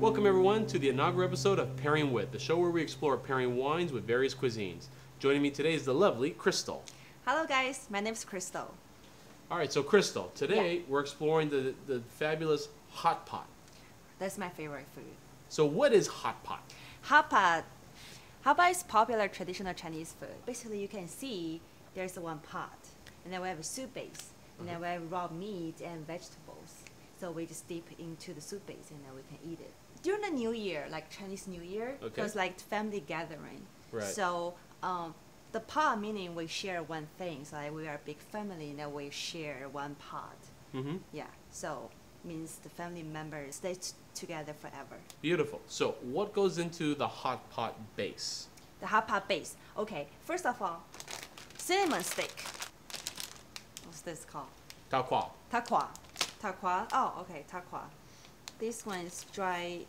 Welcome everyone to the inaugural episode of Pairing With, the show where we explore pairing wines with various cuisines. Joining me today is the lovely Crystal. Hello guys, my name is Crystal. Alright, so Crystal, today we're exploring the fabulous hot pot. That's my favorite food. So what is hot pot? Hot pot is popular traditional Chinese food. Basically you can see there's one pot, and then we have a soup base, and then we have raw meat and vegetables. So we just dip into the soup base and then we can eat it. During the New Year, like Chinese New Year, it was like family gathering. Right. So the pot meaning we share one thing. So like we are a big family and then we share one pot. Mm-hmm. Yeah, so means the family members stay together forever. Beautiful. So what goes into the hot pot base? The hot pot base. Okay, first of all, cinnamon stick. What's this called? Ta kwa. Ta kwa. Ta kwa. Oh, okay, ta kwa. This one is dry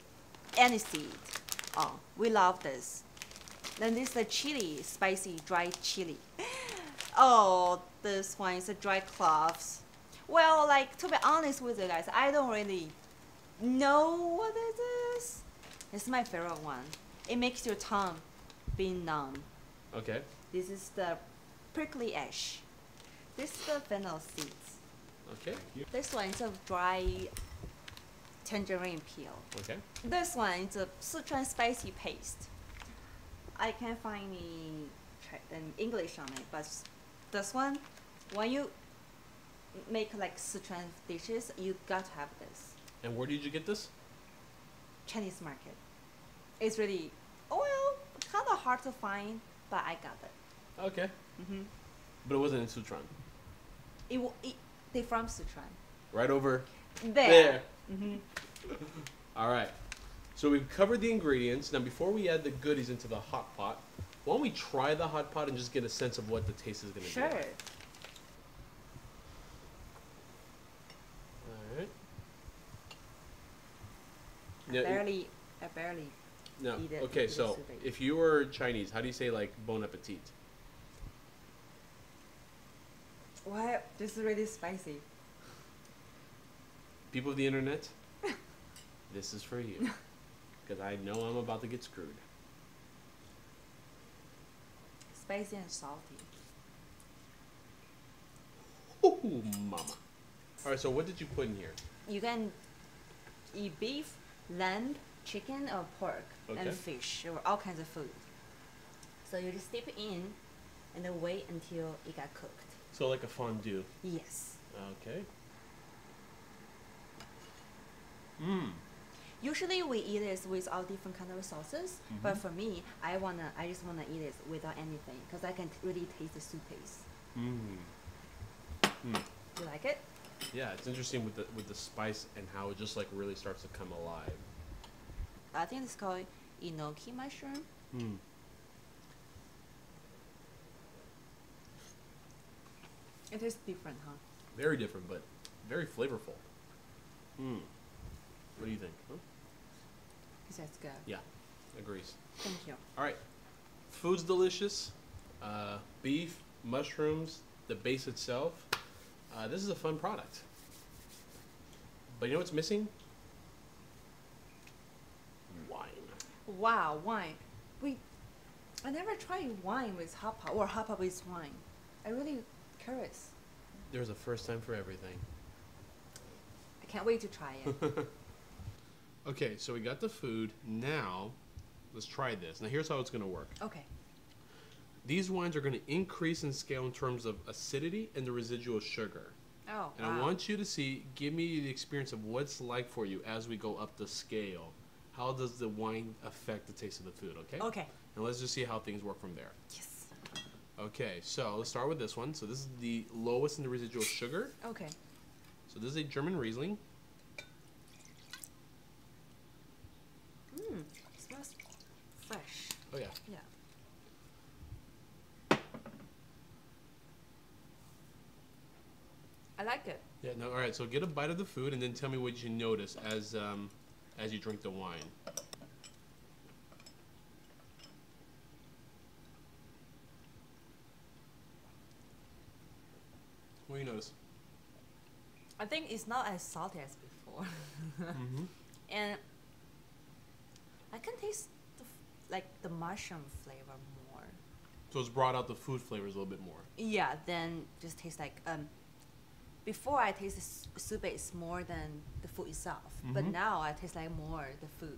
aniseed. Oh, we love this. Then this is the chili, spicy dry chili. Oh, this one is the dry cloves. Well, like, to be honest with you guys, I don't really know what it is. It's my favorite one. It makes your tongue be numb. Okay. This is the prickly ash. This is the fennel seeds. Okay. This one is a dry tangerine peel. Okay. This one is a Sichuan spicy paste. I can't find any English on it, but this one, when you make like Sichuan dishes, you got to have this. And where did you get this? Chinese market. It's really, well, kind of hard to find, but I got it. Okay. Mm-hmm. But it wasn't in Sichuan. They're from Sichuan. Right over there. Mm-hmm. All right. So we've covered the ingredients. Now, before we add the goodies into the hot pot, why don't we try the hot pot and just get a sense of what the taste is going to be? Sure. All right. Now, I barely eat it. Okay, so if you were Chinese, how do you say, like, bon appetit? What? This is really spicy. People of the internet, this is for you. Because I know I'm about to get screwed. Spicy and salty. Ooh, mama. Alright, so what did you put in here? You can eat beef, lamb, chicken, or pork, and fish, or all kinds of food. So you just dip it in and then wait until it got cooked. So like a fondue? Yes. Okay. Mmm. Usually we eat this with all different kind of sauces, but for me, I just wanna eat it without anything because I can really taste the soup paste. Mmm. Mm. You like it? Yeah, it's interesting with the spice and how it just like really starts to come alive. I think it's called enoki mushroom. Mm. It is different, huh? Very different, but very flavorful. Mm. What do you think? Huh? That's good. Yeah, agrees. Thank you. All right, food's delicious. Beef, mushrooms, the base itself. This is a fun product. But you know what's missing? Wine. Wow, wine. I never tried wine with hot pot or hot pot with wine. I really. Curious. There's a first time for everything. I can't wait to try it. Okay, so we got the food. Now, let's try this. Now, here's how it's going to work. Okay. These wines are going to increase in scale in terms of acidity and the residual sugar. Oh, and wow. I want you to see, give me the experience of what it's like for you as we go up the scale. How does the wine affect the taste of the food, okay? Okay. And let's just see how things work from there. Yes. Okay, so let's start with this one. So this is the lowest in the residual sugar. Okay. So this is a German Riesling. Mmm, smells fresh. Oh yeah. Yeah. I like it. Yeah. No. All right. So get a bite of the food and then tell me what you notice as you drink the wine. What do you notice? I think it's not as salty as before. And can taste the, like the mushroom flavor more. So it's brought out the food flavors a little bit more. Yeah, then just tastes like before I tasted soup base more than the food itself, but now I taste like more the food,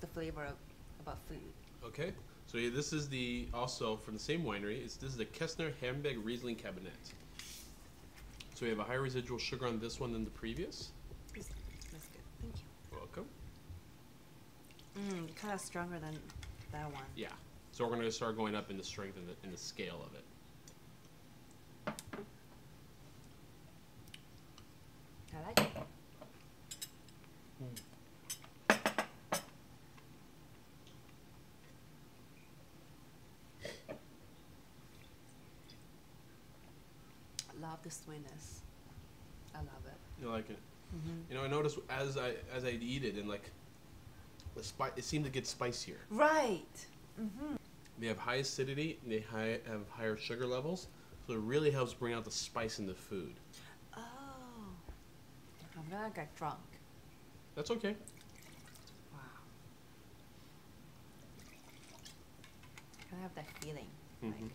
the flavor of, about food. Okay, so yeah, this is the also from the same winery. This is the Kessner Hamburg Riesling Cabinet. So we have a higher residual sugar on this one than the previous. That's good. Thank you. You're welcome. Kind of stronger than that one. Yeah. So we're going to start going up in the strength and the scale of it. I like it. I love the sweetness. I love it. You like it? You know, I noticed as I eat it and like the spice, it seemed to get spicier. Right. They have high acidity. And they have higher sugar levels, so it really helps bring out the spice in the food. I'm gonna get drunk. That's okay. Wow. I kind of have that feeling. Like.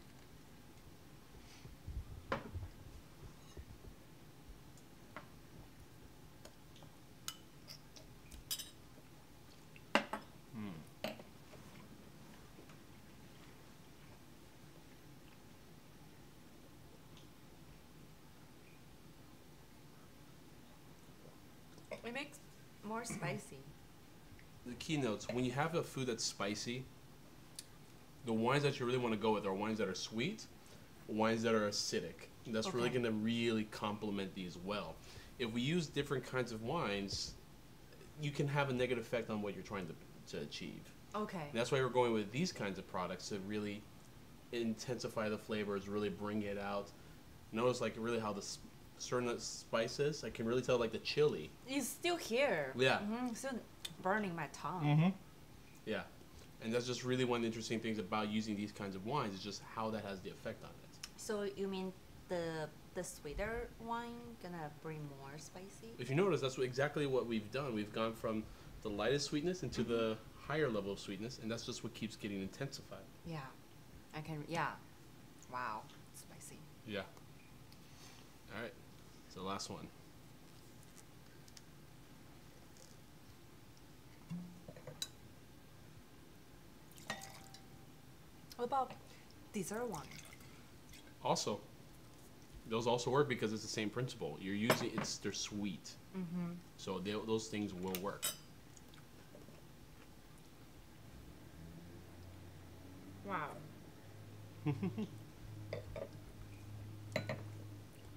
It makes more spicy. The keynotes, when you have a food that's spicy, the wines that you really want to go with are wines that are sweet, wines that are acidic. And that's really going to complement these well. If we use different kinds of wines, you can have a negative effect on what you're trying to achieve. Okay. And that's why we're going with these kinds of products to really intensify the flavors, really bring it out. Notice like really how the certain spices, I can really tell like the chili. It's still here. Yeah. Still burning my tongue. Yeah. And that's just really one of the interesting things about using these kinds of wines is just how that has the effect on it. So you mean the sweeter wine gonna bring more spicy? If you notice, that's exactly what we've done. We've gone from the lightest sweetness into the higher level of sweetness, and that's just what keeps getting intensified. Yeah. I can, yeah. Wow. Spicy. Yeah. All right. So last one. What about dessert wine? Also, those also work because it's the same principle. You're using they're sweet, so those things will work. Wow.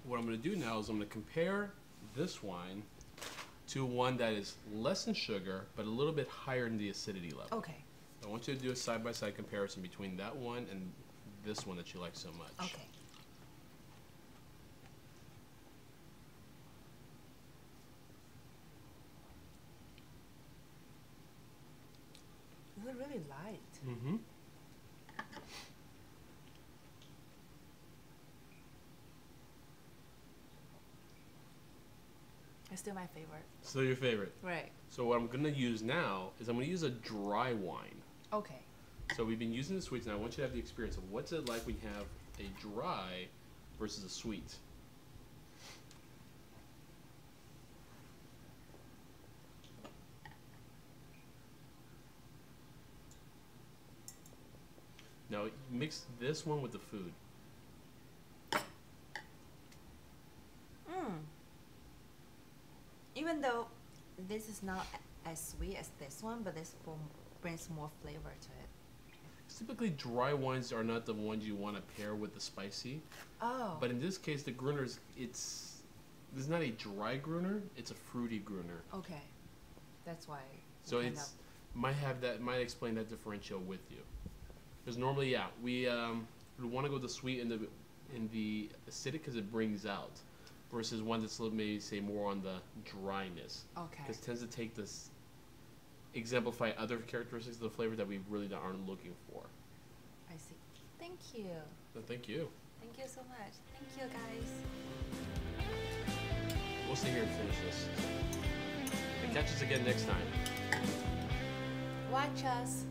What I'm going to do now is I'm going to compare this wine to one that is less in sugar, but a little bit higher in the acidity level. Okay. I want you to do a side-by-side comparison between that one and this one that you like so much. Okay. They're really light. It's still my favorite. So your favorite. Right. So what I'm going to use now is I'm going to use a dry wine. Okay. So we've been using the sweets, and I want you to have the experience of what's it like when you have a dry versus a sweet. Now mix this one with the food. Even though this is not as sweet as this one, but this one brings more flavor to it. Typically, dry wines are not the ones you want to pair with the spicy. Oh. But in this case, the Gruner's, it's not a dry Gruner, it's a fruity Gruner. Okay. That's why. So it's, might explain that differential with you. Because normally, yeah, we want to go with the sweet and the acidic because it brings out. Versus one that's a little, maybe say more on the dryness. Okay. Because it tends to take this, exemplify other characteristics of the flavor that we really aren't looking for. I see. Thank you. No, thank you. Thank you so much. Thank you, guys. We'll sit here and finish this. And catch us again next time. watch us.